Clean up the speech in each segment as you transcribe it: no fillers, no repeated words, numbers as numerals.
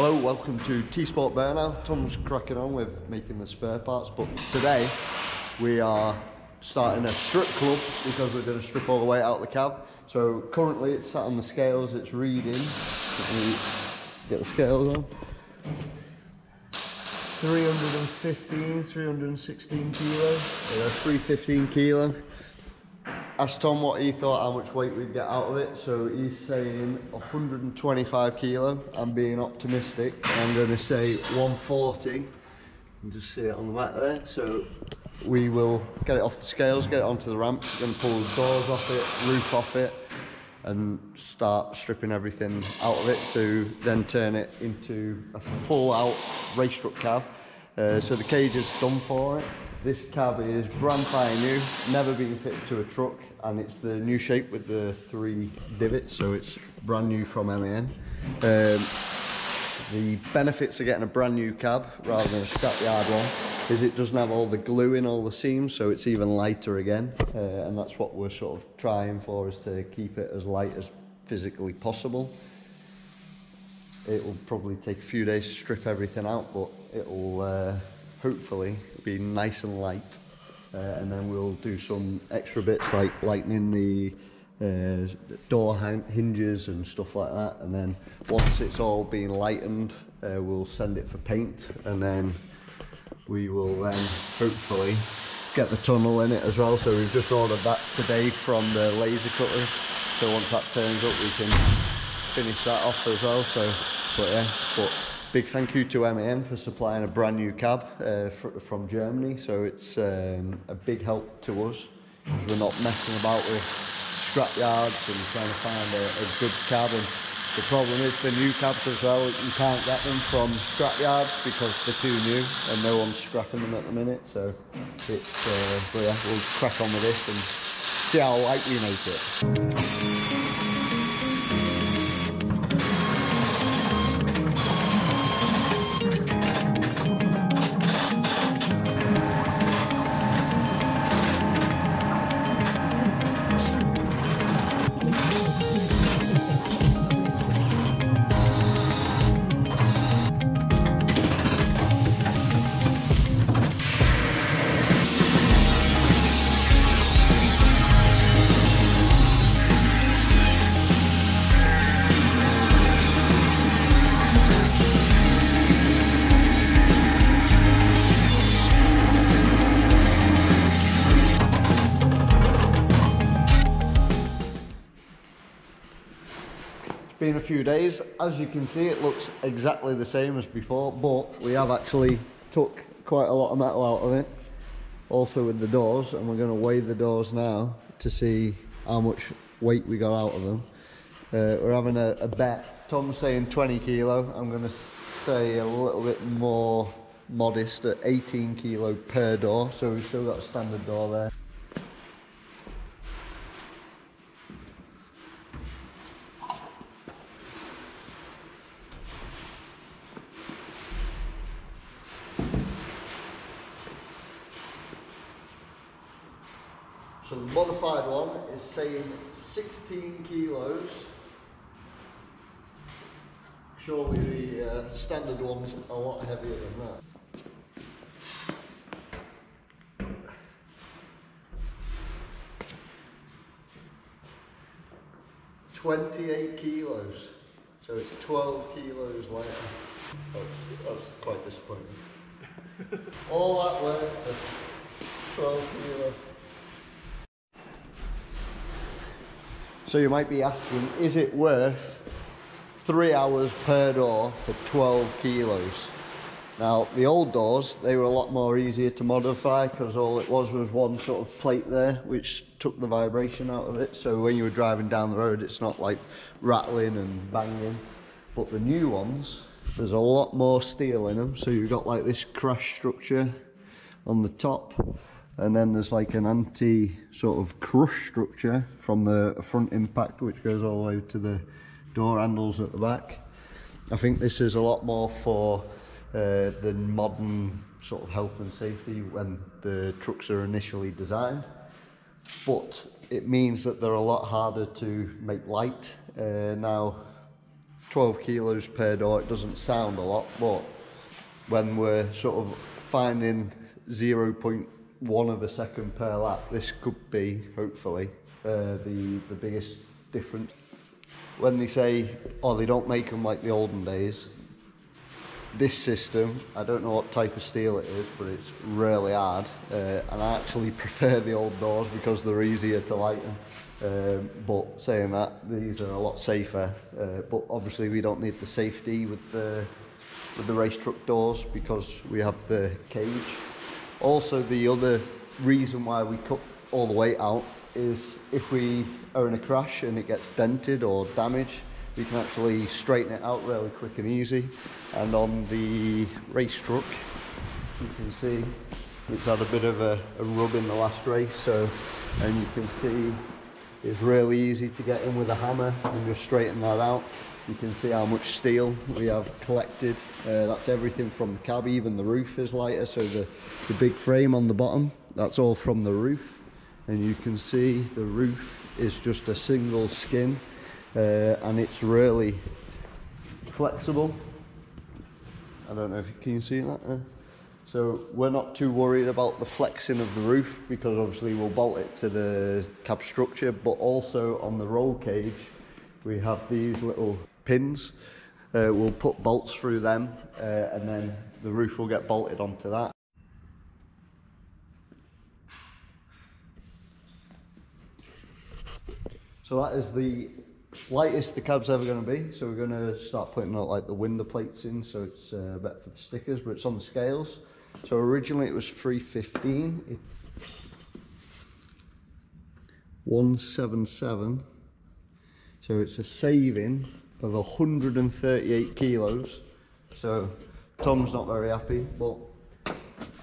Hello, welcome to T-Sport Burnout. Tom's cracking on with making the spare parts, but today we are starting a strip club because we're going to strip all the way out of the cab. So currently it's sat on the scales, it's reading. Let me get the scales on. 315, 316 kilo. Yeah, 315 kilo. Asked Tom what he thought how much weight we'd get out of it, so he's saying 125 kilo. I'm being optimistic. I'm going to say 140. You can just see it on the back there. So we will get it off the scales, get it onto the ramp, and pull the doors off it, roof off it, and start stripping everything out of it to then turn it into a full-out race truck cab. So the cage is done for it. This cab is brand fine new, never been fitted to a truck, and it's the new shape with the 3 divots, so it's brand new from MAN. The benefits of getting a brand new cab rather than a scrapyard one is it doesn't have all the glue in all the seams, so it's even lighter again, and that's what we're sort of trying for, is to keep it as light as physically possible. It will probably take a few days to strip everything out, but it'll hopefully be nice and light, and then we'll do some extra bits like lightening the door hinges and stuff like that, and then once it's all been lightened we'll send it for paint, and then we will then hopefully get the tunnel in it as well. So we've just ordered that today from the laser cutters, so once that turns up we can finish that off as well. So but big thank you to MAM for supplying a brand new cab from Germany, so it's a big help to us, because we're not messing about with scrap yards and trying to find a good cab. And the problem is for new cabs as well, you can't get them from scrap yards because they're too new and no one's scrapping them at the minute. So it's, yeah, we'll crack on with this and see how light we make it. Been a few days, as you can see it looks exactly the same as before, but we have actually took quite a lot of metal out of it, also with the doors, and we're going to weigh the doors now to see how much weight we got out of them. We're having a bet. Tom's saying 20 kilo, I'm going to say a little bit more modest at 18 kilo per door, so we've still got a standard door there. So the modified one is saying 16 kilos. Surely the standard one's a lot heavier than that. $28 kilos. So it's 12 kilos lighter. That's quite disappointing. All that work for 12 kilos. So you might be asking, is it worth 3 hours per door for 12 kilos? Now, the old doors, they were a lot more easier to modify, because all it was one sort of plate there, which took the vibration out of it. So when you were driving down the road, it's not like rattling and banging. But the new ones, there's a lot more steel in them. So you've got like this crash structure on the top, and then there's like an anti sort of crush structure from the front impact, which goes all the way to the door handles at the back. I think this is a lot more for the modern sort of health and safety when the trucks are initially designed, but it means that they're a lot harder to make light. Now 12 kilos per door. It doesn't sound a lot, but when we're sort of finding 0.1 of a second per lap, this could be, hopefully, the biggest difference. When they say, oh, they don't make them like the olden days, this system, I don't know what type of steel it is, but it's really hard, and I actually prefer the old doors because they're easier to lighten. But saying that, these are a lot safer, but obviously we don't need the safety with the race truck doors because we have the cage. Also, the other reason why we cut all the weight out is if we are in a crash and it gets dented or damaged, we can actually straighten it out really quick and easy. And on the race truck, you can see it's had a bit of a rub in the last race, so, and you can see it's really easy to get in with a hammer and just straighten that out. You can see how much steel we have collected. That's everything from the cab, even the roof is lighter, so the big frame on the bottom, that's all from the roof. And you can see the roof is just a single skin, and it's really flexible. I don't know if you can see that there. So we're not too worried about the flexing of the roof because obviously we'll bolt it to the cab structure, but also on the roll cage we have these little pins. We'll put bolts through them, and then the roof will get bolted onto that. So that is the lightest the cab's ever going to be, so we're going to start putting out like the window plates in, so it's better for the stickers, but it's on the scales. So originally it was 315, it's 177, so it's a saving of 138 kilos. So Tom's not very happy, but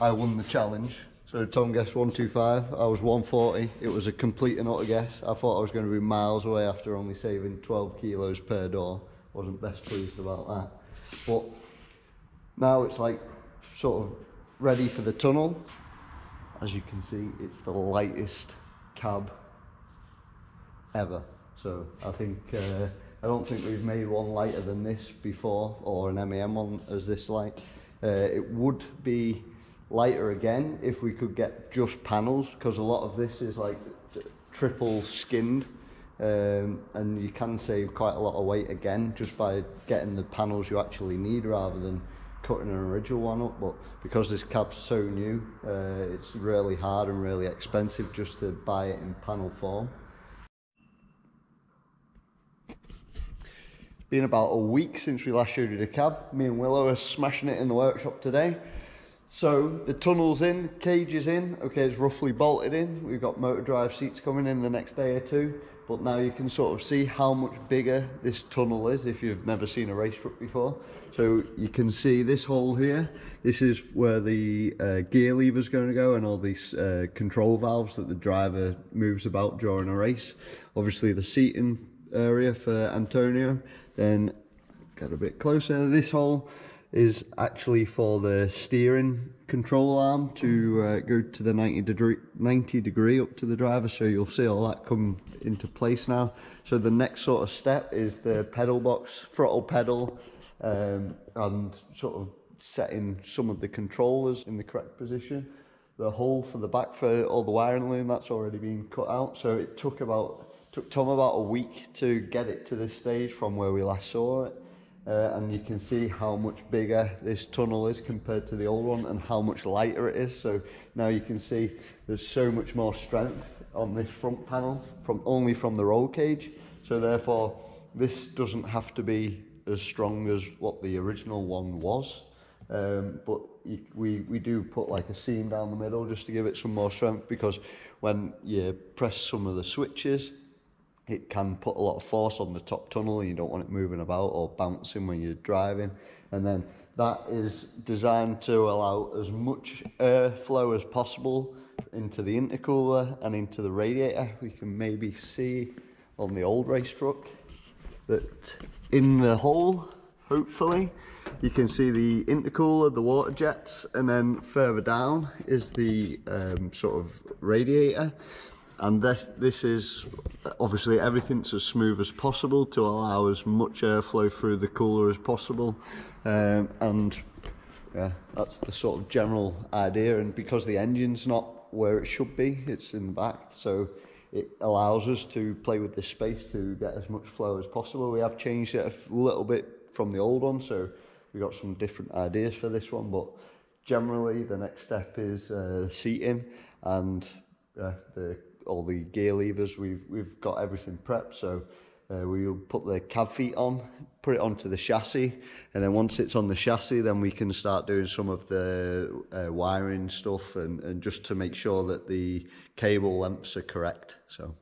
I won the challenge. So Tom guessed 125, I was 140, it was a complete and utter guess. I thought I was going to be miles away after only saving 12 kilos per door. Wasn't best pleased about that. But now it's like sort of ready for the tunnel. As you can see, it's the lightest cab ever. So I think, I don't think we've made one lighter than this before, or an MAM one as this light. It would be lighter again if we could get just panels, because a lot of this is like triple skinned, and you can save quite a lot of weight again just by getting the panels you actually need rather than cutting an original one up. But because this cab's so new, it's really hard and really expensive just to buy it in panel form. It's been about a week since we last showed you the cab. Me and Willow are smashing it in the workshop today. So the tunnel's in, cage is in, okay, it's roughly bolted in. We've got motor drive seats coming in the next day or two, but now you can sort of see how much bigger this tunnel is if you've never seen a race truck before. So you can see this hole here, this is where the gear lever's going to go and all these control valves that the driver moves about during a race. Obviously the seating area for Antonio, then get a bit closer, this hole is actually for the steering control arm to go to the 90 degree up to the driver, so you'll see all that come into place now. So the next sort of step is the pedal box, throttle pedal, and sort of setting some of the controllers in the correct position. The hole for the back for all the wiring loom, that's already been cut out, so it took Tom about a week to get it to this stage from where we last saw it. And you can see how much bigger this tunnel is compared to the old one and how much lighter it is. So now you can see there's so much more strength on this front panel only from the roll cage. So therefore this doesn't have to be as strong as what the original one was, but we do put like a seam down the middle just to give it some more strength, because when you press some of the switches it can put a lot of force on the top tunnel and you don't want it moving about or bouncing when you're driving. And then that is designed to allow as much airflow as possible into the intercooler and into the radiator. We can maybe see on the old race truck that in the hole, hopefully, you can see the intercooler, the water jets, and then further down is the sort of radiator. and this is obviously everything's as smooth as possible to allow as much airflow through the cooler as possible, and yeah, that's the sort of general idea. And because the engine's not where it should be, it's in the back, so it allows us to play with this space to get as much flow as possible. We have changed it a little bit from the old one, so we got some different ideas for this one, but generally the next step is seating and all the gear levers. We've got everything prepped, so we'll put the cab feet on, put it onto the chassis, and then once it's on the chassis, then we can start doing some of the wiring stuff, and just to make sure that the cable lengths are correct. So